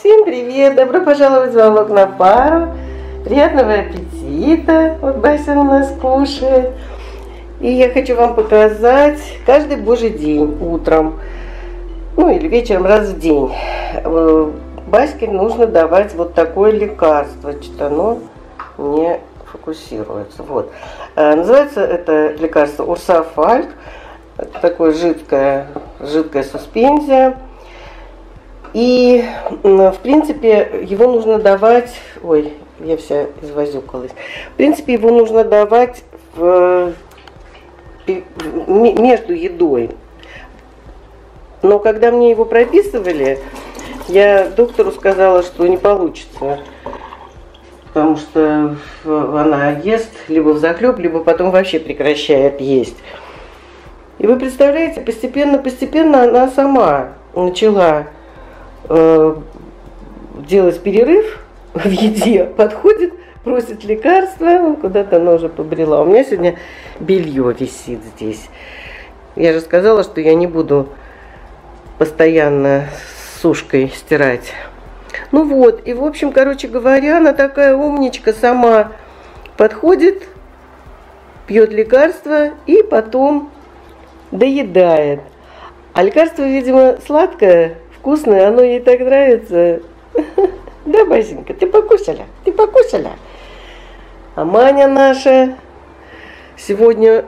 Всем привет! Добро пожаловать в залог на пару. Приятного аппетита! Вот Бася у нас кушает. И я хочу вам показать каждый божий день утром, ну или вечером раз в день. Баське нужно давать вот такое лекарство. Что-то оно не фокусируется. Вот. Называется это лекарство Урсофальк. Такое жидкая суспензия. И, в принципе, его нужно давать... Ой, я вся извозюкалась. В принципе, его нужно давать между едой. Но когда мне его прописывали, я доктору сказала, что не получится. Потому что она ест либо взахлеб, либо потом вообще прекращает есть. И вы представляете, постепенно она сама начала... делать перерыв в еде, подходит, просит лекарства, куда-то она уже побрела. У меня сегодня белье висит здесь. Я же сказала, что я не буду постоянно с сушкой стирать. Ну вот, и в общем, короче говоря, она такая умничка, сама подходит, пьет лекарства и потом доедает. А лекарство, видимо, сладкое, вкусное, оно ей так нравится. Да, Басенька, ты покусала? Ты покусала? А Маня наша сегодня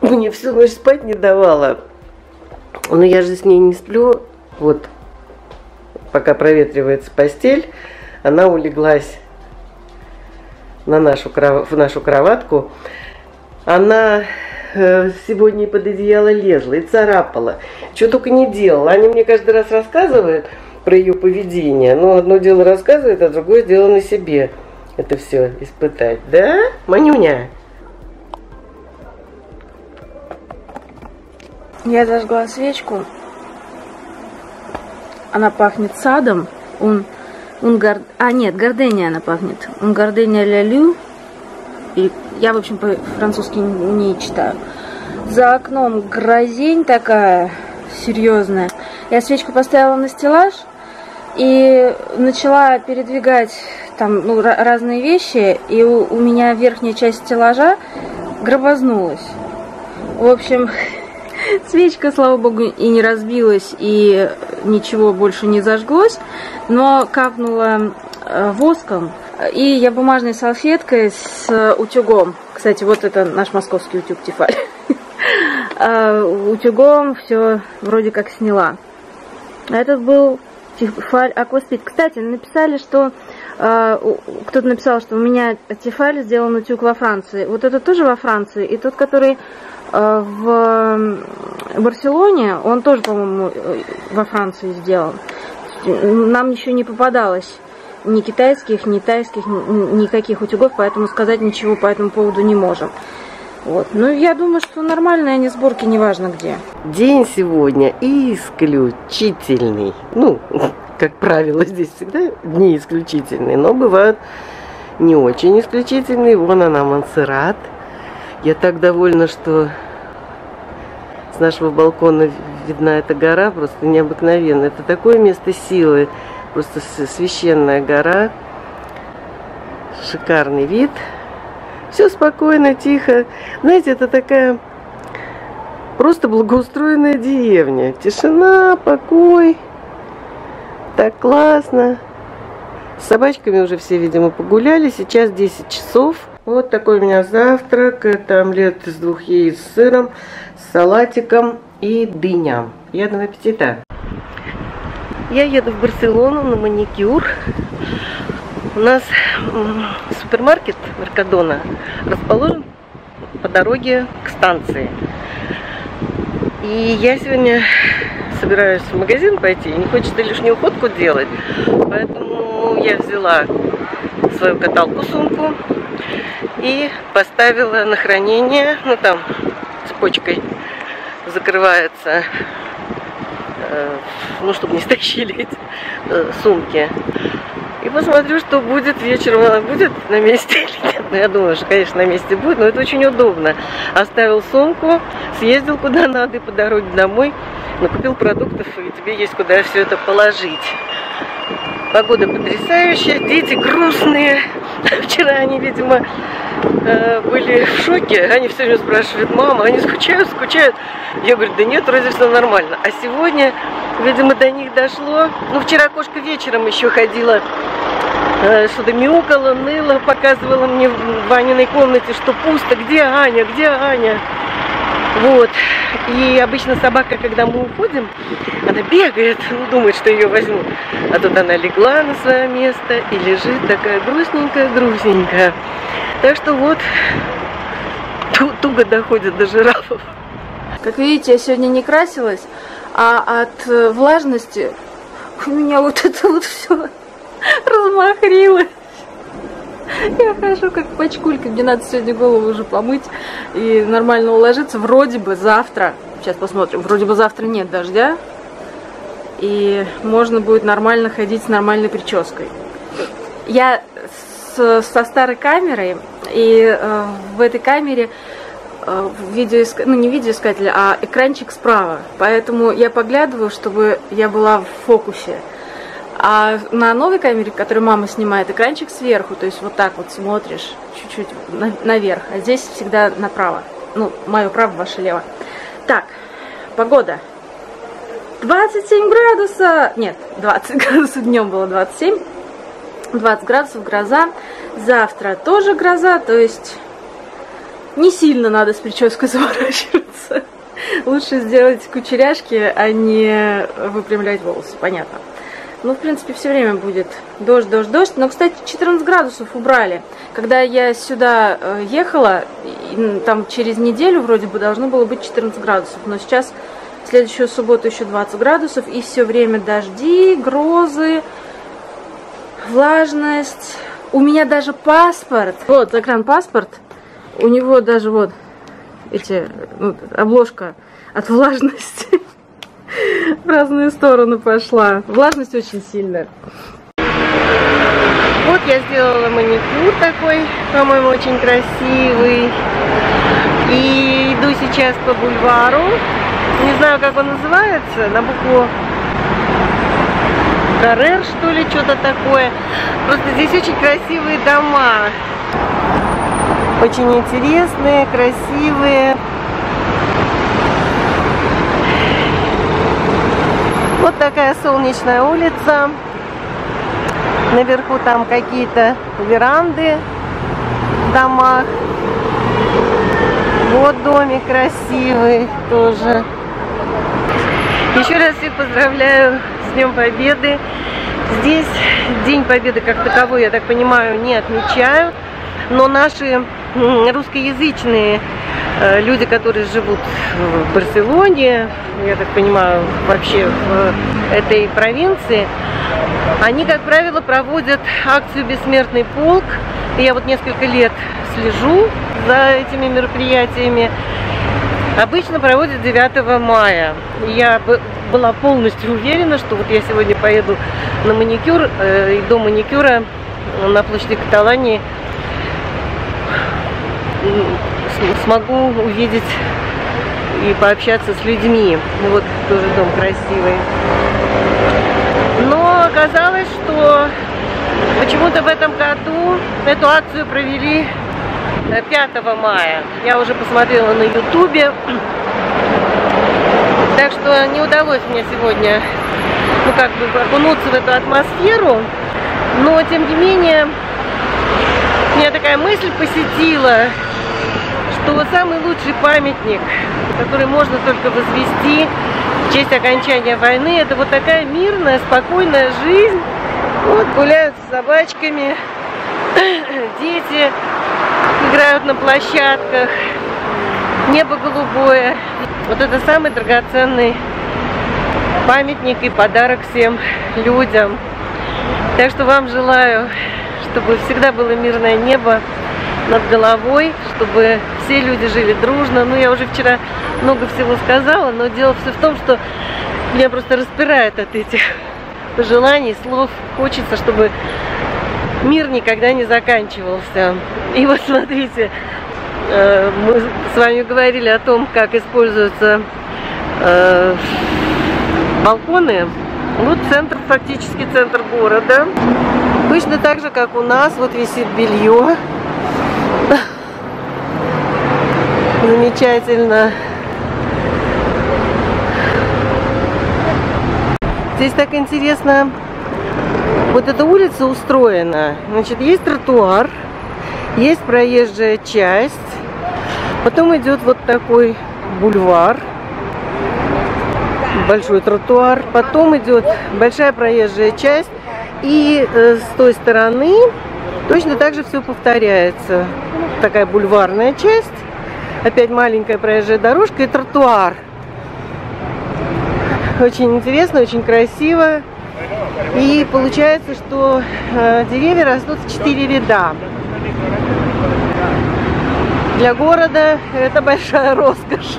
мне всю ночь спать не давала. Но я же с ней не сплю. Вот, пока проветривается постель, она улеглась на нашу кроватку. Она... сегодня под одеяло лезла и царапала, что только не делала. Они мне каждый раз рассказывают про ее поведение, но одно дело рассказывает, а другое дело на себе это все испытать. Да, Манюня? Я зажгла свечку, она пахнет садом. Гордения она пахнет. Гордения ля-лю. И я, в общем, по-французски не читаю. За окном грозень такая серьезная. Я свечку поставила на стеллаж и начала передвигать там разные вещи. И у меня верхняя часть стеллажа гробознулась. В общем, свечка, слава богу, и не разбилась, и ничего больше не зажглось. Но капнула воском. И я бумажной салфеткой с утюгом, кстати, вот это наш московский утюг Тефаль, утюгом все вроде как сняла. Это был Тефаль Акваспид. Кстати, написали, что кто-то написал, что у меня Тефаль сделан утюг во Франции. Вот это тоже во Франции. И тот, который в Барселоне, он тоже, по-моему, во Франции сделан. Нам еще не попадалось ни китайских, ни тайских, никаких утюгов, поэтому сказать ничего по этому поводу не можем. Вот. Но я думаю, что нормальные они сборки, неважно где. День сегодня исключительный. Ну, как правило, здесь всегда дни исключительные, но бывают не очень исключительные. Вон она, Монсеррат. Я так довольна, что с нашего балкона видна эта гора, просто необыкновенно. Это такое место силы. Просто священная гора, шикарный вид, все спокойно, тихо. Знаете, это такая просто благоустроенная деревня. Тишина, покой, так классно. С собачками уже все, видимо, погуляли, сейчас 10 часов. Вот такой у меня завтрак, это омлет из 2 яиц с сыром, с салатиком и дыня. Приятного аппетита! Я еду в Барселону на маникюр. У нас супермаркет Меркадона расположен по дороге к станции. И я сегодня собираюсь в магазин пойти, не хочется лишнюю ходку делать. Поэтому я взяла свою каталку-сумку и поставила на хранение. Ну там цепочкой закрывается... ну, чтобы не стащили эти сумки. И посмотрю, что будет вечером. Она будет на месте или нет. Ну, я думаю, что, конечно, на месте будет, но это очень удобно. Оставил сумку, съездил куда надо и по дороге домой накупил продуктов, и тебе есть куда все это положить. Погода потрясающая, дети грустные. Вчера они, видимо, были в шоке. Они все время спрашивают: мама, они скучают, скучают? Я говорю: да нет, вроде все нормально. А сегодня, видимо, до них дошло. Ну, вчера кошка вечером еще ходила, что-то мяукала, ныла, показывала мне в Аниной комнате, что пусто. Где Аня? Где Аня? Вот. И обычно собака, когда мы уходим, она бегает, ну, думает, что ее возьмут. А тут она легла на свое место и лежит такая грустненькая-грустненькая. Так что вот, туго доходит до жирафов. Как видите, я сегодня не красилась, а от влажности у меня вот это вот все размахрило. Я хожу как пачкулька, мне надо сегодня голову уже помыть и нормально уложиться. Вроде бы завтра, сейчас посмотрим, вроде бы завтра нет дождя. И можно будет нормально ходить с нормальной прической. Я со старой камерой, и в этой камере видеоискатель, ну не видеоискатель, а экранчик справа. Поэтому я поглядываю, чтобы я была в фокусе. А на новой камере, которую мама снимает, экранчик сверху, то есть вот так вот смотришь чуть-чуть наверх, а здесь всегда направо. Ну, мое право, ваше лево. Так, погода. 27 градусов, нет, 20 градусов, днем было 27, 20 градусов, гроза. Завтра тоже гроза, то есть не сильно надо с прической заворачиваться. Лучше сделать кучеряшки, а не выпрямлять волосы, понятно. Ну, в принципе, все время будет дождь, дождь, дождь. Но, кстати, 14 градусов убрали. Когда я сюда ехала, там через неделю вроде бы должно было быть 14 градусов. Но сейчас, в следующую субботу, еще 20 градусов. И все время дожди, грозы, влажность. У меня даже паспорт. Вот, загранпаспорт. У него даже вот эти, ну, обложка от влажности. В разные стороны пошла. Влажность очень сильная. Вот я сделала маникюр такой, по-моему, очень красивый. И иду сейчас по бульвару. Не знаю, как он называется. На букву Каррер, что ли, что-то такое. Просто здесь очень красивые дома. Очень интересные, красивые. Вот такая солнечная улица. Наверху там какие-то веранды в домах. Вот домик красивый тоже. Еще раз всех поздравляю с Днем Победы. Здесь День Победы как таковой, я так понимаю, не отмечают. Но наши русскоязычные люди, которые живут в Барселоне, я так понимаю, вообще в этой провинции, они, как правило, проводят акцию «Бессмертный полк». И я вот несколько лет слежу за этими мероприятиями. Обычно проводят 9 мая. Я была полностью уверена, что вот я сегодня поеду на маникюр, и до маникюра на площади Каталонии смогу увидеть и пообщаться с людьми. Вот тоже дом красивый. Но оказалось, что почему-то в этом году эту акцию провели 5 мая. Я уже посмотрела на ютубе. Так что не удалось мне сегодня, ну, как бы окунуться в эту атмосферу. Но, тем не менее, меня такая мысль посетила, что вот самый лучший памятник, который можно только возвести в честь окончания войны, это вот такая мирная, спокойная жизнь. Вот гуляют с собачками, дети играют на площадках, небо голубое. Вот это самый драгоценный памятник и подарок всем людям. Так что вам желаю, чтобы всегда было мирное небо над головой, чтобы все люди жили дружно. Ну, я уже вчера много всего сказала, но дело все в том, что меня просто распирает от этих пожеланий, слов. Хочется, чтобы мир никогда не заканчивался. И вот смотрите, мы с вами говорили о том, как используются балконы Вот центр, фактически центр города. Точно так же, как у нас, вот висит белье. Замечательно. Здесь так интересно, вот эта улица устроена. Значит, есть тротуар, есть проезжая часть, потом идет вот такой бульвар, большой тротуар, потом идет большая проезжая часть, и с той стороны точно так же все повторяется. Такая бульварная часть, опять маленькая проезжая дорожка и тротуар. Очень интересно, очень красиво. И получается, что деревья растут в 4 ряда. Для города это большая роскошь.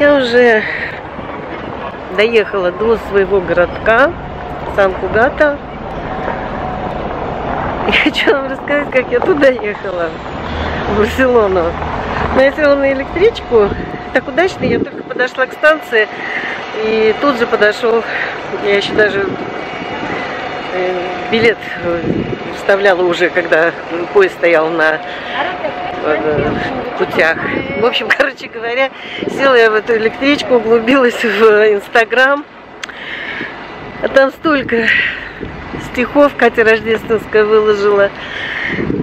Я уже доехала до своего городка Сан-Кугата. И хочу вам рассказать, как я туда ехала, в Барселону. Но я села на электричку. Так удачно, я только подошла к станции. И тут же подошел, я еще даже билет вставляла уже, когда поезд стоял на путях. В общем, короче говоря, села я в эту электричку, углубилась в Инстаграм. А там столько стихов Катя Рождественская выложила.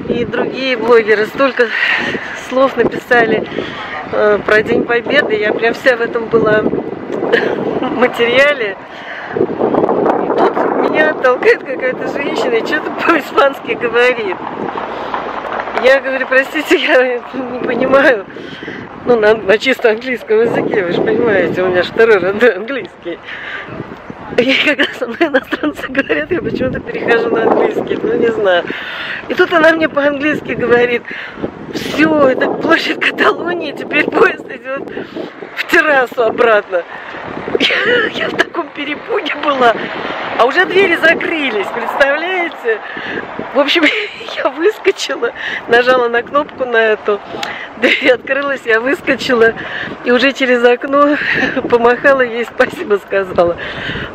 И другие блогеры столько слов написали про День Победы. Я прям вся в этом была материале. И тут меня толкает какая-то женщина и что-то по-испански говорит. Я говорю, простите, я не понимаю, ну, на чисто английском языке, вы же понимаете, у меня же второй родной английский. И когда со мной иностранцы говорят, я почему-то перехожу на английский, ну, не знаю. И тут она мне по-английски говорит, все, это площадь Каталонии, теперь поезд идет в террасу обратно. Я в таком перепуге была, а уже двери закрылись, представляете? В общем, я выскочила, нажала на кнопку на эту, дверь открылась, я выскочила и уже через окно помахала ей, спасибо сказала.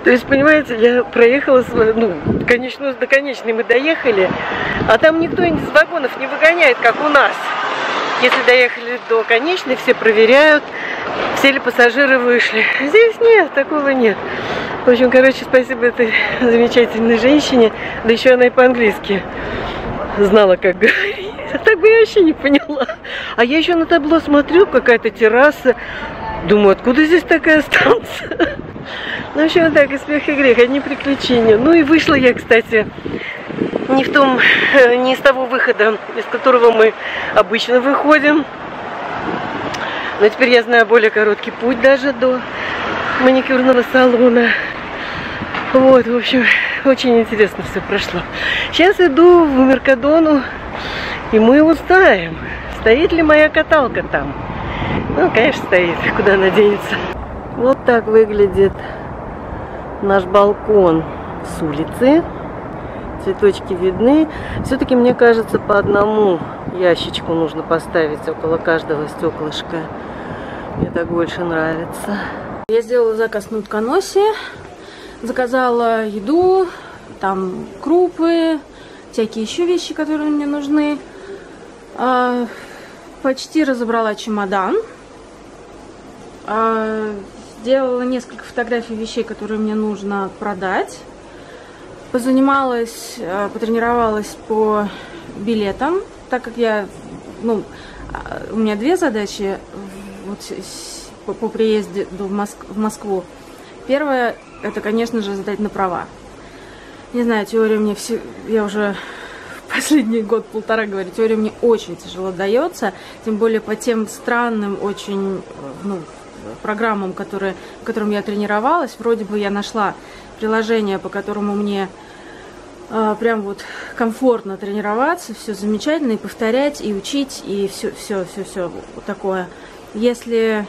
То есть, понимаете, я проехала свою, ну, конечную, до конечной мы доехали, а там никто из вагонов не выгоняет, как у нас. Если доехали до конечной, все проверяют, все ли пассажиры вышли. Здесь нет, такого нет. В общем, короче, спасибо этой замечательной женщине. Да еще она и по-английски знала, как говорить. А так бы я вообще не поняла. А я еще на табло смотрю, какая-то терраса. Думаю, откуда здесь такая станция? Ну, в общем, так, и смех и грех, одни приключения. Ну и вышла я, кстати, не из того выхода, из которого мы обычно выходим. Но теперь я знаю более короткий путь даже до маникюрного салона. Вот, в общем, очень интересно все прошло. Сейчас иду в Меркадону, и мы узнаем, стоит ли моя каталка там. Ну, конечно, стоит, куда она денется. Вот так выглядит наш балкон с улицы. Цветочки видны. Все-таки, мне кажется, по одному ящичку нужно поставить около каждого стеклышка. Мне так больше нравится. Я сделала заказ на утконосе. Заказала еду, там крупы, всякие еще вещи, которые мне нужны. Почти разобрала чемодан. Сделала несколько фотографий вещей, которые мне нужно продать. Позанималась, потренировалась по билетам, так как я, ну, у меня две задачи вот по приезде в Москву. Первая, это, конечно же, сдать на права. Не знаю, теория мне все, я уже последний год-полтора говорю, теория мне очень тяжело дается, тем более по тем странным очень, ну, программам, которым я тренировалась. Вроде бы я нашла приложение, по которому мне прям вот комфортно тренироваться, все замечательно, и повторять, и учить, и все вот такое. Если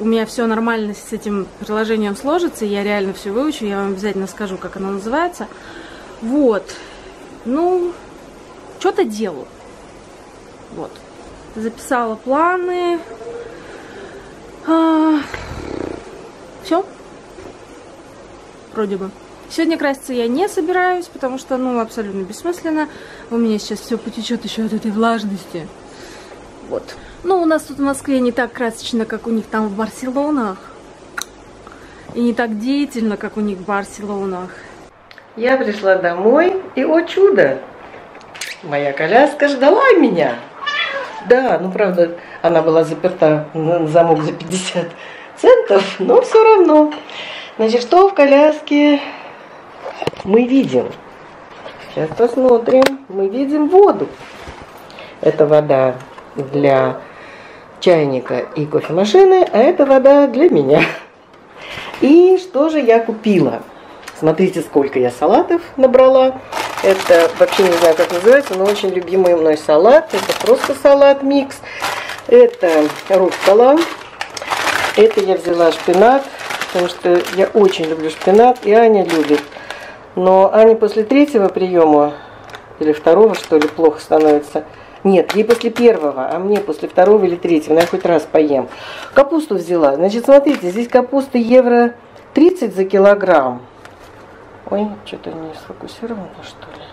у меня все нормально с этим приложением сложится, я реально все выучу, я вам обязательно скажу, как оно называется. Вот. Ну, что-то делаю. Вот. Записала планы. Все. Вроде бы. Сегодня краситься я не собираюсь, потому что, ну, абсолютно бессмысленно. У меня сейчас все потечет еще от этой влажности. Вот. Ну, у нас тут в Москве не так красочно, как у них там в Барселонах. И не так деятельно, как у них в Барселонах. Я пришла домой, и, о чудо, моя коляска ждала меня. Да, ну, правда, она была заперта на замок за 50 центов, но все равно. Значит, что в коляске мы видим? Сейчас посмотрим. Мы видим воду. Это вода для чайника и кофемашины, а это вода для меня. И что же я купила? Смотрите, сколько я салатов набрала. Это вообще не знаю, как называется, но очень любимый мной салат. Это просто салат-микс. Это руккола. Это я взяла шпинат, потому что я очень люблю шпинат, и Аня любит. Но Аня после третьего приема, или второго, что ли, плохо становится. Нет, ей после первого, а мне после второго или третьего. Я хоть раз поем. Капусту взяла. Значит, смотрите, здесь капуста евро 30 за килограмм. Ой, что-то не сфокусировано, что ли.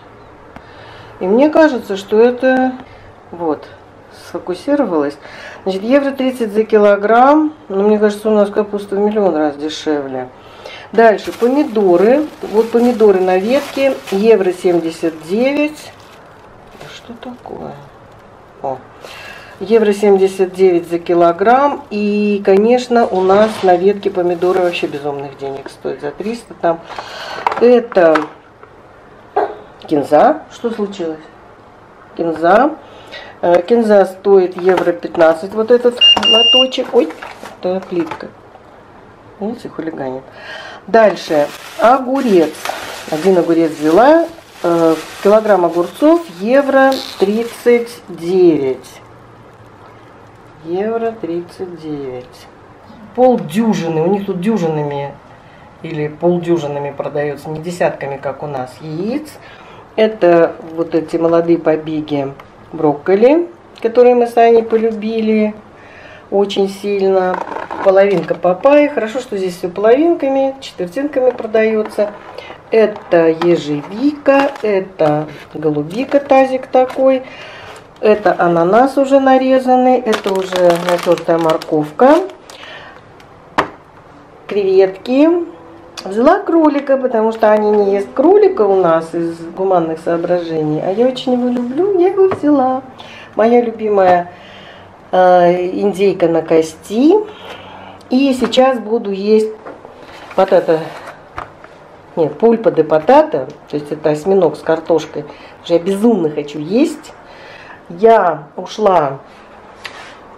И мне кажется, что это... Вот, сфокусировалось. Значит, евро 30 за килограмм. Но мне кажется, у нас капуста в миллион раз дешевле. Дальше, помидоры. Вот помидоры на ветке. Евро 79. Да что такое? О. Евро 79 за килограмм. И, конечно, у нас на ветке помидоры вообще безумных денег стоят. За 300 там. Это кинза. Что случилось? Кинза. Кинза стоит евро 15. Вот этот лоточек. Ой, это плитка. Видите, хулиганит. Дальше. Огурец. Один огурец взяла. Килограмм огурцов евро 39. Евро 39. Полдюжины. У них тут дюжинами или полдюжинами продается, не десятками, как у нас, яиц. Это вот эти молодые побеги брокколи, которые мы с Аней полюбили очень сильно. Половинка папайи. Хорошо, что здесь все половинками, четвертинками продается. Это ежевика, это голубика, тазик такой. Это ананас уже нарезанный, это уже натертая морковка. Креветки. Взяла кролика, потому что Аня не ест кролика у нас из гуманных соображений. А я очень его люблю, я его взяла. Моя любимая индейка на кости. И сейчас буду есть батата. Нет, пульпа де батата. То есть это осьминог с картошкой. Потому что я безумно хочу есть. Я ушла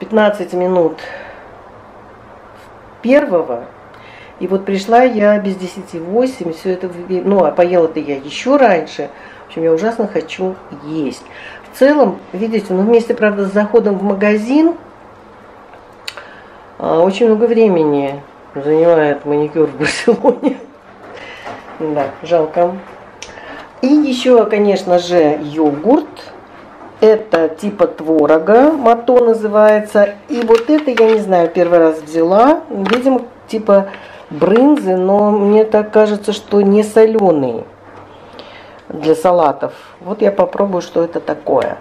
15 минут первого. И вот пришла я без 10:08, все это, ну, а поела-то я еще раньше. В общем, я ужасно хочу есть. В целом, видите, ну, вместе, правда, с заходом в магазин очень много времени занимает маникюр в Барселоне. Да, жалко. И еще, конечно же, йогурт. Это типа творога, мато называется. И вот это, я не знаю, первый раз взяла. Видимо, типа... брынзы, но мне так кажется, что не соленые для салатов. Вот я попробую, что это такое.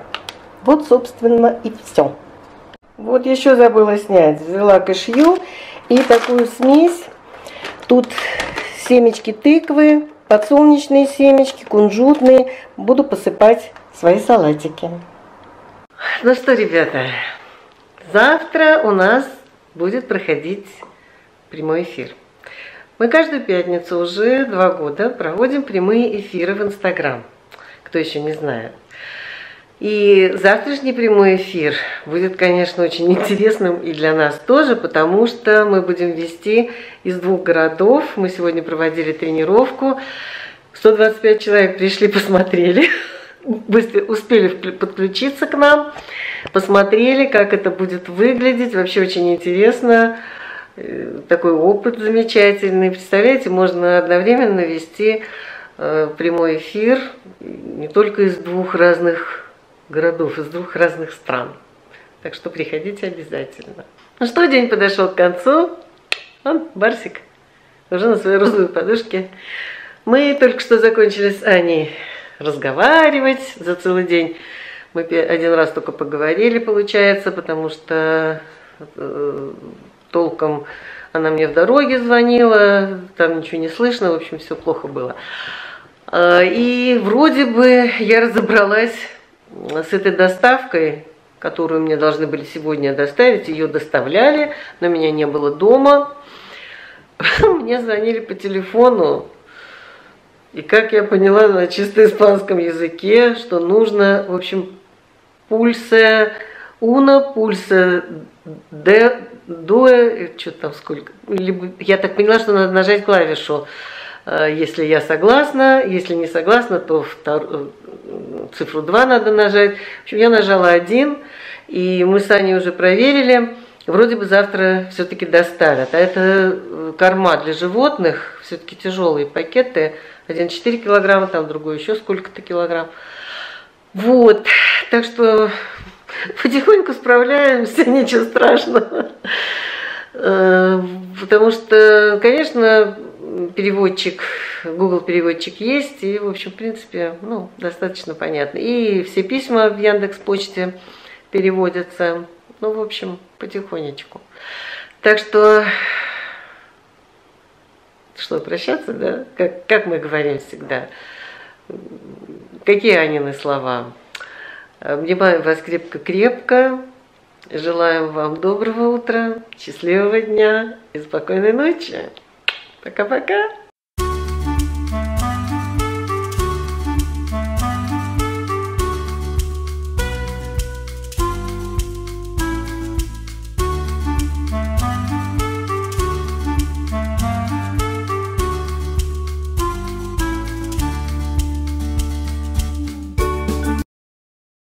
Вот, собственно, и все. Вот еще забыла снять. Взяла кашью и такую смесь. Тут семечки тыквы, подсолнечные семечки, кунжутные. Буду посыпать свои салатики. Ну что, ребята, завтра у нас будет проходить прямой эфир. Мы каждую пятницу уже 2 года проводим прямые эфиры в Инстаграм, кто еще не знает. И завтрашний прямой эфир будет, конечно, очень интересным и для нас тоже, потому что мы будем вести из двух городов. Мы сегодня проводили тренировку. 125 человек пришли, посмотрели, быстро успели подключиться к нам, посмотрели, как это будет выглядеть. Вообще очень интересно. Такой опыт замечательный. Представляете, можно одновременно вести прямой эфир не только из двух разных городов, из двух разных стран. Так что приходите обязательно. Ну что, день подошел к концу. Он, Барсик, уже на своей розовой подушке. Мы только что закончили с Аней разговаривать за целый день. Мы один раз только поговорили, получается, потому что толком она мне в дороге звонила, там ничего не слышно, в общем, все плохо было. И вроде бы я разобралась с этой доставкой, которую мне должны были сегодня доставить. Ее доставляли, но меня не было дома. Мне звонили по телефону, и как я поняла на чисто испанском языке, что нужно, в общем, пульсе уна, пульсе де, дуэ, что там сколько. Я так поняла, что надо нажать клавишу. Если я согласна, если не согласна, то цифру 2 надо нажать. В общем, я нажала 1, и мы с Аней уже проверили. Вроде бы завтра все-таки доставят. А это корма для животных, все-таки тяжелые пакеты. Один 4 килограмма, там другой еще сколько-то килограмм. Вот, так что потихоньку справляемся, ничего страшного. Потому что, конечно, переводчик, Google переводчик есть, и, в общем, в принципе, ну, достаточно понятно. И все письма в Яндекс.Почте переводятся. Ну, в общем, потихонечку. Так что, что, прощаться, да? Как мы говорим всегда. Какие Анины слова? Обнимаю вас крепко-крепко. Желаем вам доброго утра, счастливого дня и спокойной ночи. Пока-пока.